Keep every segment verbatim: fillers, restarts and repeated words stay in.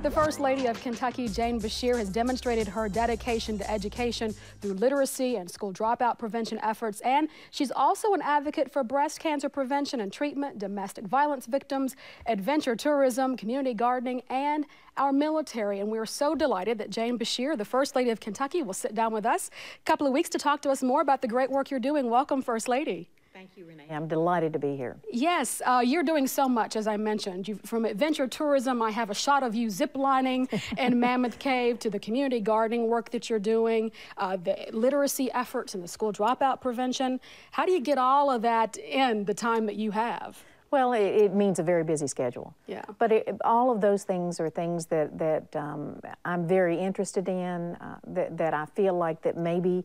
The First Lady of Kentucky, Jane Beshear, has demonstrated her dedication to education through literacy and school dropout prevention efforts, and she's also an advocate for breast cancer prevention and treatment, domestic violence victims, adventure tourism, community gardening, and our military. And we're so delighted that Jane Beshear, the First Lady of Kentucky, will sit down with us a couple of weeks to talk to us more about the great work you're doing. Welcome, First Lady. Thank you, Renee. I'm delighted to be here. Yes, uh, you're doing so much, as I mentioned. You've, from adventure tourism, I have a shot of you ziplining in Mammoth Cave, to the community gardening work that you're doing, uh, the literacy efforts and the school dropout prevention. How do you get all of that in the time that you have? Well, it, it means a very busy schedule. Yeah. But it, all of those things are things that, that um, I'm very interested in, uh, that, that I feel like that maybe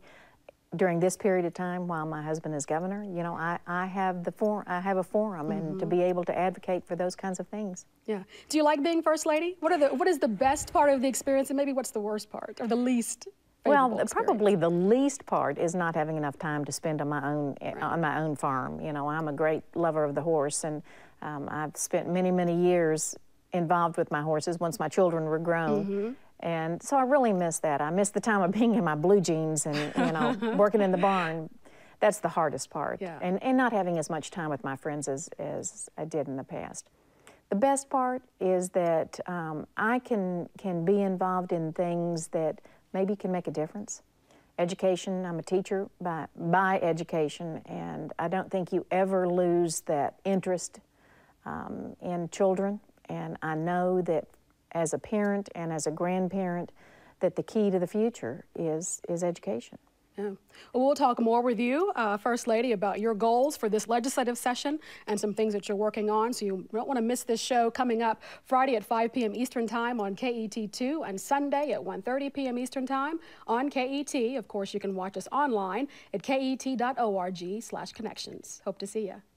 during this period of time, while my husband is governor, you know, I, I have the for, I have a forum, mm-hmm. and to be able to advocate for those kinds of things. Yeah. Do you like being First Lady? What are the what is the best part of the experience, and maybe what's the worst part or the least? Well, experience? Probably the least part is not having enough time to spend on my own right. on my own farm. You know, I'm a great lover of the horse, and um, I've spent many many years involved with my horses. Once my children were grown. Mm-hmm. And so I really miss that. I miss the time of being in my blue jeans and, you know, working in the barn. That's the hardest part. Yeah. And, and not having as much time with my friends as, as I did in the past. The best part is that um, I can, can be involved in things that maybe can make a difference. Education, I'm a teacher by, by education, and I don't think you ever lose that interest um, in children. And I know that as a parent and as a grandparent, that the key to the future is, is education. Yeah. Well, we'll talk more with you, uh, First Lady, about your goals for this legislative session and some things that you're working on, so you don't want to miss this show coming up Friday at five p m Eastern Time on K E T two and Sunday at one thirty p m Eastern Time on K E T. Of course, you can watch us online at K E T dot org slash connections. Hope to see you.